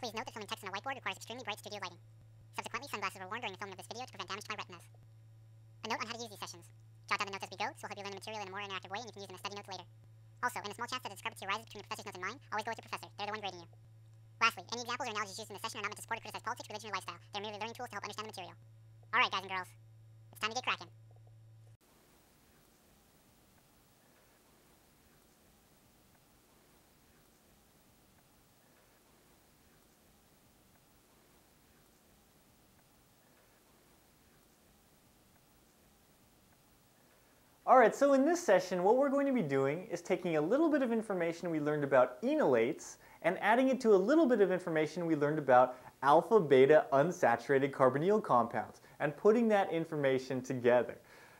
Please note that filming text on a whiteboard requires extremely bright studio lighting. Subsequently, sunglasses were worn during the filming of this video to prevent damage to my retinas. A note on how to use these sessions. Jot down the notes as we go, so we'll help you learn the material in a more interactive way and you can use them as study notes later. Also, in the small chance that a discrepancy arises between the professor's notes and mine, always go with your professor. They're the one grading you. Lastly, any examples or analogies used in the session are not meant to support or criticize politics, religion, or lifestyle. They're merely learning tools to help understand the material. Alright, guys and girls. It's time to get cracking. Alright, so in this session, what we're going to be doing is taking a little bit of information we learned about enolates and adding it to a little bit of information we learned about alpha beta unsaturated carbonyl compounds and putting that information together.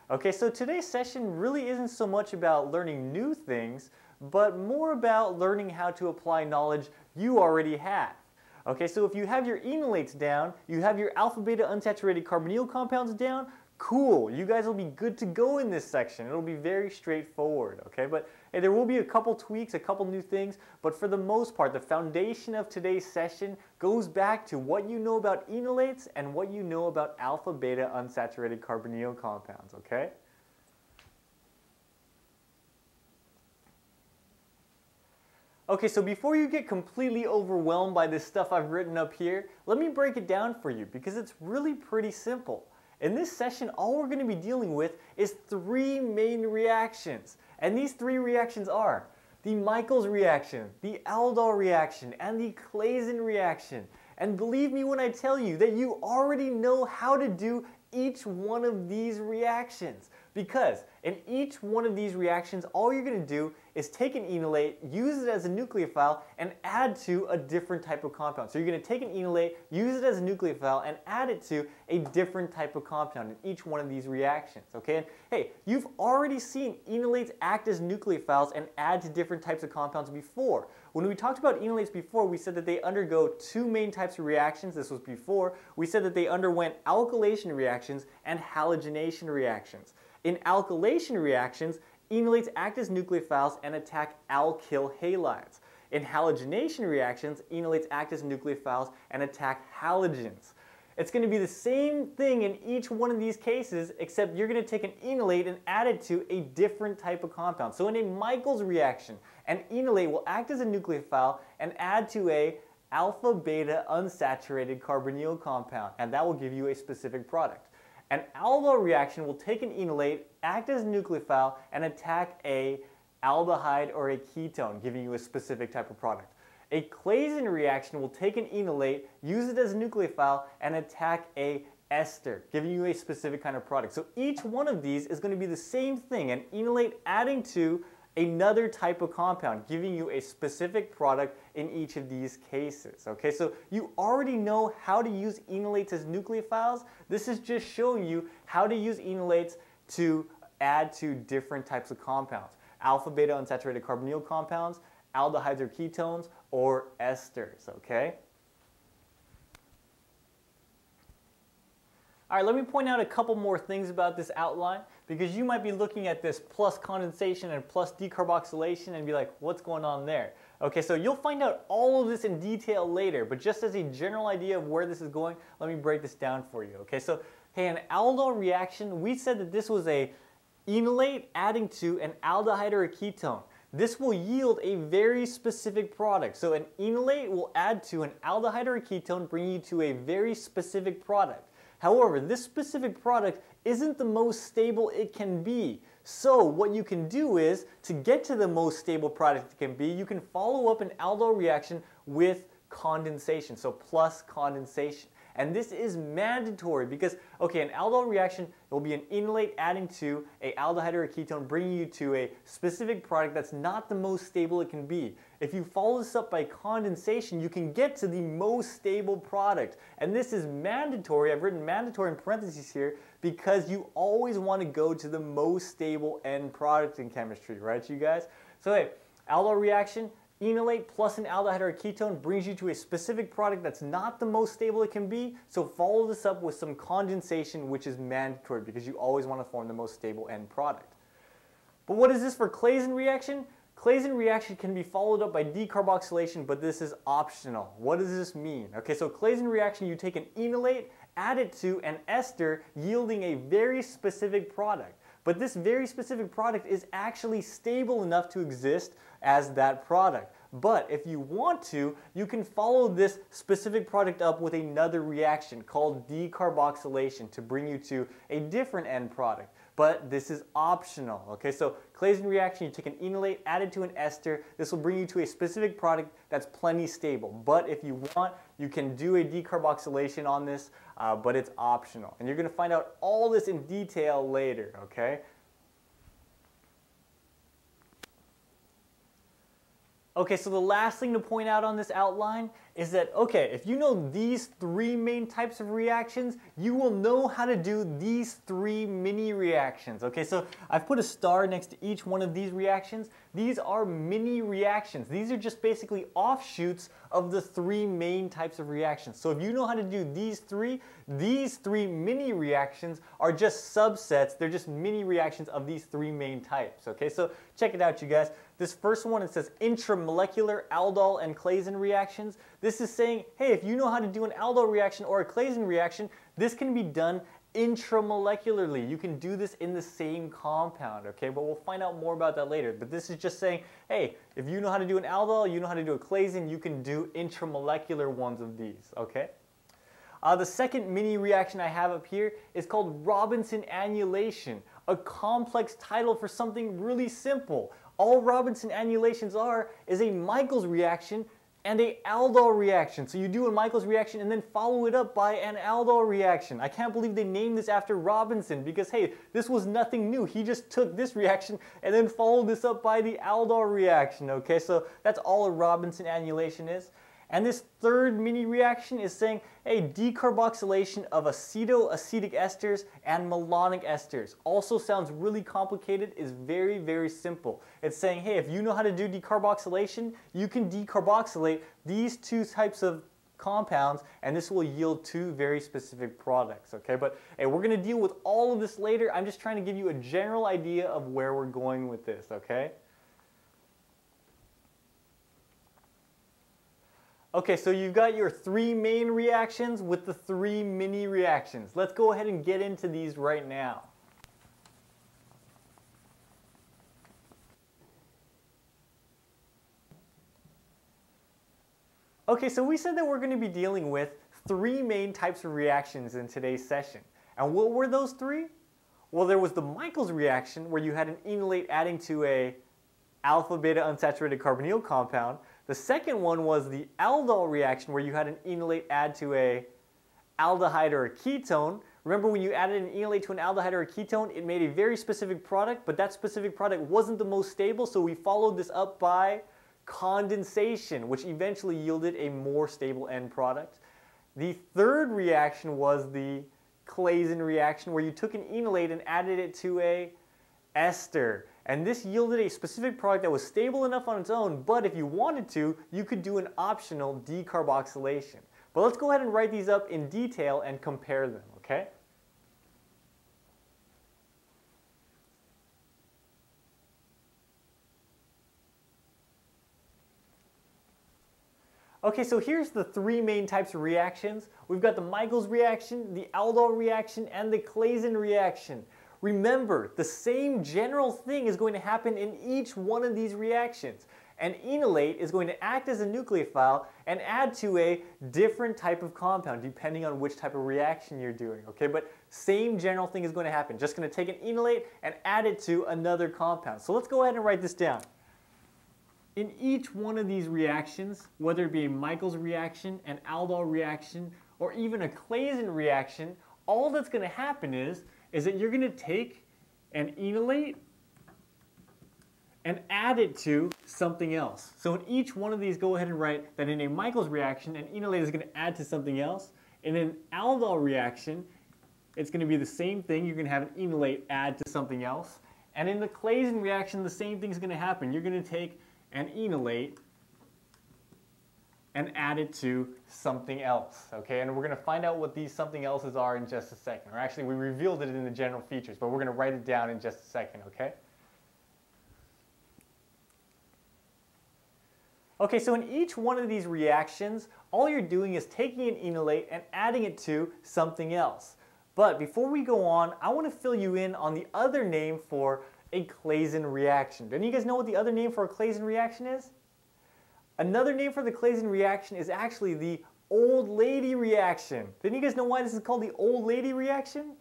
Okay, so today's session really isn't so much about learning new things, but more about learning how to apply knowledge you already have. Okay, so if you have your enolates down, you have your alpha beta unsaturated carbonyl compounds down, cool, you guys will be good to go in this section. It'll be very straightforward, okay? But hey, there will be a couple tweaks, a couple new things, but for the most part, the foundation of today's session goes back to what you know about enolates and what you know about alpha beta unsaturated carbonyl compounds, okay? Okay, so before you get completely overwhelmed by this stuff I've written up here, let me break it down for you because it's really pretty simple. In this session, all we're going to be dealing with is three main reactions. And these three reactions are the Michaels reaction, the Aldol reaction, and the Claisen reaction. And believe me when I tell you that you already know how to do each one of these reactions. Because in each one of these reactions, all you're going to do is take an enolate, use it as a nucleophile, and add to a different type of compound. So you're going to take an enolate, use it as a nucleophile, and add it to a different type of compound in each one of these reactions. Okay? And hey, you've already seen enolates act as nucleophiles and add to different types of compounds before. When we talked about enolates before, we said that they undergo two main types of reactions. This was before. We said that they underwent alkylation reactions and halogenation reactions. In alkylation reactions, enolates act as nucleophiles and attack alkyl halides. In halogenation reactions, enolates act as nucleophiles and attack halogens. It's going to be the same thing in each one of these cases, except you're going to take an enolate and add it to a different type of compound. So in a Michaels reaction, an enolate will act as a nucleophile and add to a alpha beta unsaturated carbonyl compound, and that will give you a specific product. An aldol reaction will take an enolate, act as a nucleophile, and attack a aldehyde or a ketone, giving you a specific type of product. A Claisen reaction will take an enolate, use it as a nucleophile, and attack a ester, giving you a specific kind of product. So each one of these is going to be the same thing, an enolate adding to another type of compound, giving you a specific product in each of these cases. Okay, so you already know how to use enolates as nucleophiles. This is just showing you how to use enolates to add to different types of compounds. Alpha, beta, unsaturated carbonyl compounds, aldehydes or ketones, or esters, okay? All right, let me point out a couple more things about this outline because you might be looking at this plus condensation and plus decarboxylation and be like, what's going on there? Okay, so you'll find out all of this in detail later, but just as a general idea of where this is going, let me break this down for you. Okay, so hey, an aldol reaction, we said that this was a enolate adding to an aldehyde or a ketone. This will yield a very specific product. So an enolate will add to an aldehyde or a ketone, bringing you to a very specific product. However, this specific product isn't the most stable it can be. So what you can do is, to get to the most stable product it can be, you can follow up an aldol reaction with condensation, so plus condensation. And this is mandatory because, okay, an aldol reaction will be an enolate adding to an aldehyde or a ketone, bringing you to a specific product that's not the most stable it can be. If you follow this up by condensation, you can get to the most stable product. And this is mandatory. I've written mandatory in parentheses here because you always want to go to the most stable end product in chemistry, right, you guys? So hey, aldol reaction, enolate plus an aldehyde or a ketone brings you to a specific product that's not the most stable it can be, so follow this up with some condensation, which is mandatory because you always want to form the most stable end product. But what is this for Claisen reaction? Claisen reaction can be followed up by decarboxylation, but this is optional. What does this mean? Okay, so Claisen reaction, you take an enolate, add it to an ester, yielding a very specific product. But this very specific product is actually stable enough to exist as that product. But if you want to, you can follow this specific product up with another reaction called decarboxylation to bring you to a different end product. But this is optional. Okay, so Claisen reaction, you take an enolate, add it to an ester. This will bring you to a specific product that's plenty stable. But if you want, you can do a decarboxylation on this, but it's optional. And you're going to find out all this in detail later, okay? Okay, so the last thing to point out on this outline is that, okay, if you know these three main types of reactions, you will know how to do these three mini reactions. Okay, so I've put a star next to each one of these reactions. These are mini reactions. These are just basically offshoots of the three main types of reactions. So if you know how to do these three mini reactions are just subsets. They're just mini reactions of these three main types. Okay, so check it out, you guys. This first one, it says intramolecular Aldol and Claisen reactions. This is saying, hey, if you know how to do an Aldol reaction or a Claisen reaction, this can be done intramolecularly. You can do this in the same compound, okay? But we'll find out more about that later. But this is just saying, hey, if you know how to do an Aldol, you know how to do a Claisen, you can do intramolecular ones of these, okay? The second mini reaction I have up here is called Robinson annulation, a complex title for something really simple. All Robinson annulations are is a Michaels reaction and a Aldol reaction. So you do a Michaels reaction and then follow it up by an Aldol reaction. I can't believe they named this after Robinson because, hey, this was nothing new. He just took this reaction and then followed this up by the Aldol reaction, okay? So that's all a Robinson annulation is. And this third mini reaction is saying a decarboxylation of acetoacetic esters and malonic esters. Also sounds really complicated, is very, very simple. It's saying, hey, if you know how to do decarboxylation, you can decarboxylate these two types of compounds, and this will yield two very specific products, okay? But hey, we're gonna deal with all of this later. I'm just trying to give you a general idea of where we're going with this, okay? Okay, so you've got your three main reactions with the three mini reactions. Let's go ahead and get into these right now. Okay, so we said that we're going to be dealing with three main types of reactions in today's session. And what were those three? Well, there was the Michaels reaction where you had an enolate adding to a alpha beta unsaturated carbonyl compound. The second one was the aldol reaction where you had an enolate add to a aldehyde or a ketone. Remember when you added an enolate to an aldehyde or a ketone, it made a very specific product, but that specific product wasn't the most stable, so we followed this up by condensation, which eventually yielded a more stable end product. The third reaction was the Claisen reaction where you took an enolate and added it to a ester. And this yielded a specific product that was stable enough on its own, but if you wanted to, you could do an optional decarboxylation. But let's go ahead and write these up in detail and compare them, okay? Okay, so here's the three main types of reactions. We've got the Michaels reaction, the Aldol reaction, and the Claisen reaction. Remember, the same general thing is going to happen in each one of these reactions. An enolate is going to act as a nucleophile and add to a different type of compound depending on which type of reaction you're doing, okay? But same general thing is going to happen. Just going to take an enolate and add it to another compound. So let's go ahead and write this down. In each one of these reactions, whether it be a Michaels reaction, an aldol reaction, or even a Claisen reaction, all that's going to happen is that you're going to take an enolate and add it to something else. So in each one of these, go ahead and write that in a Michaels reaction, an enolate is going to add to something else. In an aldol reaction, it's going to be the same thing. You're going to have an enolate add to something else. And in the Claisen reaction, the same thing's going to happen. You're going to take an enolate and add it to something else, okay? And we're gonna find out what these something else's are in just a second. Or actually, we revealed it in the general features, but we're gonna write it down in just a second, okay? Okay, so in each one of these reactions, all you're doing is taking an enolate and adding it to something else. But before we go on, I want to fill you in on the other name for a Claisen reaction. Don't you guys know what the other name for a Claisen reaction is? Another name for the Claisen reaction is actually the old lady reaction. Didn't you guys know why this is called the old lady reaction?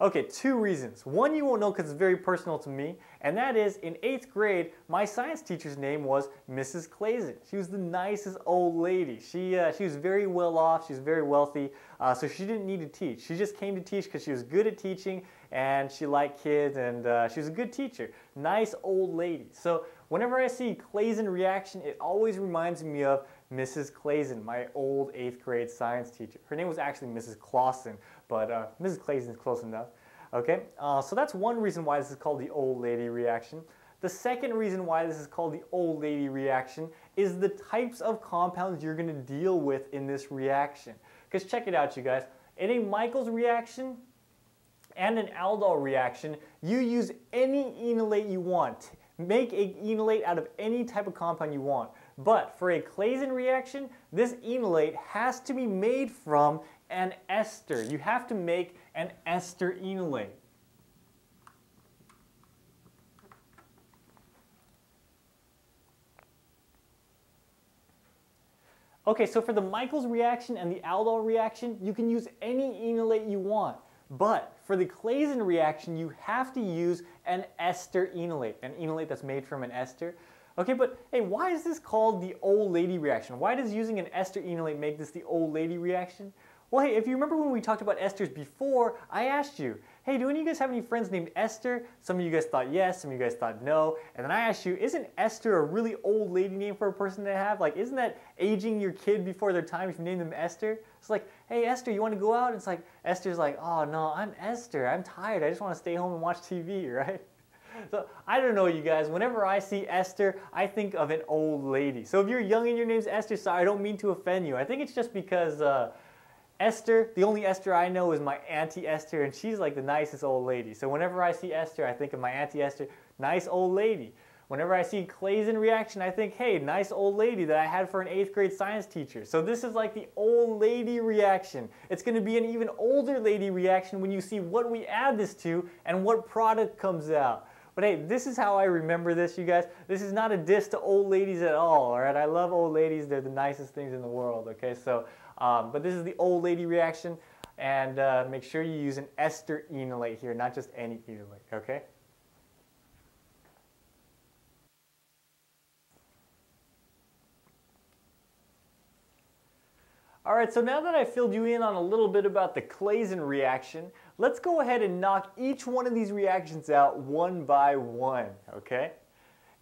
Okay, two reasons. One you won't know because it's very personal to me, and that is in 8th grade, my science teacher's name was Mrs. Claisen. She was the nicest old lady. She was very well off, she was very wealthy, so she didn't need to teach. She just came to teach because she was good at teaching, and she liked kids, and she was a good teacher. Nice old lady. So whenever I see Claisen reaction, it always reminds me of Mrs. Claisen, my old 8th grade science teacher. Her name was actually Mrs. Clausen, but Mrs. Claisen is close enough. Okay, so that's one reason why this is called the old lady reaction. The second reason why this is called the old lady reaction is the types of compounds you're going to deal with in this reaction. Because check it out, you guys. In a Michaels reaction and an aldol reaction, you use any enolate you want. Make an enolate out of any type of compound you want. But for a Claisen reaction, this enolate has to be made from an ester. You have to make an ester enolate. Okay, so for the Michaels reaction and the aldol reaction, you can use any enolate you want. But for the Claisen reaction, you have to use an ester enolate, an enolate that's made from an ester. Okay, but hey, why is this called the old lady reaction? Why does using an ester enolate make this the old lady reaction? Well, hey, if you remember when we talked about esters before, I asked you, hey, do any of you guys have any friends named Esther? Some of you guys thought yes, some of you guys thought no. And then I asked you, isn't Esther a really old lady name for a person to have? Like, isn't that aging your kid before their time if you name them Esther? It's like, hey, Esther, you want to go out? And it's like, Esther's like, oh, no, I'm Esther. I'm tired. I just want to stay home and watch TV, right? So I don't know, you guys, whenever I see Esther, I think of an old lady. So if you're young and your name's Esther, sorry, I don't mean to offend you. I think it's just because Esther, the only Esther I know is my Auntie Esther, and she's like the nicest old lady. So whenever I see Esther, I think of my Auntie Esther, nice old lady. Whenever I see Claisen reaction, I think, hey, nice old lady that I had for an 8th grade science teacher. So this is like the old lady reaction. It's going to be an even older lady reaction when you see what we add this to and what product comes out. But hey, this is how I remember this, you guys. This is not a diss to old ladies at all right? I love old ladies. They're the nicest things in the world, okay? So, but this is the old lady reaction, and make sure you use an ester enolate here, not just any enolate, okay? All right, so now that I filled you in on a little bit about the Claisen reaction, let's go ahead and knock each one of these reactions out one by one, okay?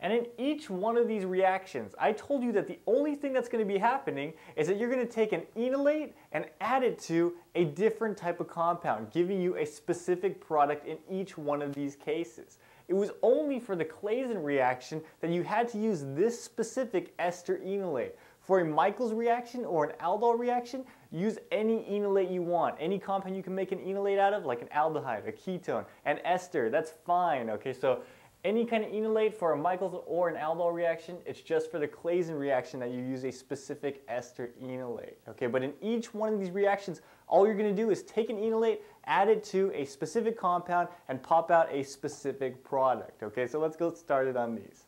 And in each one of these reactions, I told you that the only thing that's going to be happening is that you're going to take an enolate and add it to a different type of compound, giving you a specific product in each one of these cases. It was only for the Claisen reaction that you had to use this specific ester enolate. For a Michaels reaction or an aldol reaction, use any enolate you want. Any compound you can make an enolate out of, like an aldehyde, a ketone, an ester, that's fine. Okay, so any kind of enolate for a Michaels or an aldol reaction, it's just for the Claisen reaction that you use a specific ester enolate. Okay, but in each one of these reactions, all you're going to do is take an enolate, add it to a specific compound, and pop out a specific product. Okay, so let's get started on these.